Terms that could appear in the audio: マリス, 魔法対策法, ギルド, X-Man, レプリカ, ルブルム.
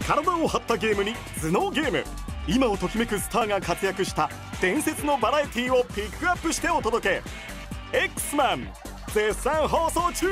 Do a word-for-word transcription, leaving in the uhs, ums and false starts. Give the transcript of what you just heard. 体を張ったゲームに頭脳ゲーム、今をときめくスターが活躍した伝説のバラエティをピックアップしてお届け。 X-Man 絶賛放送中。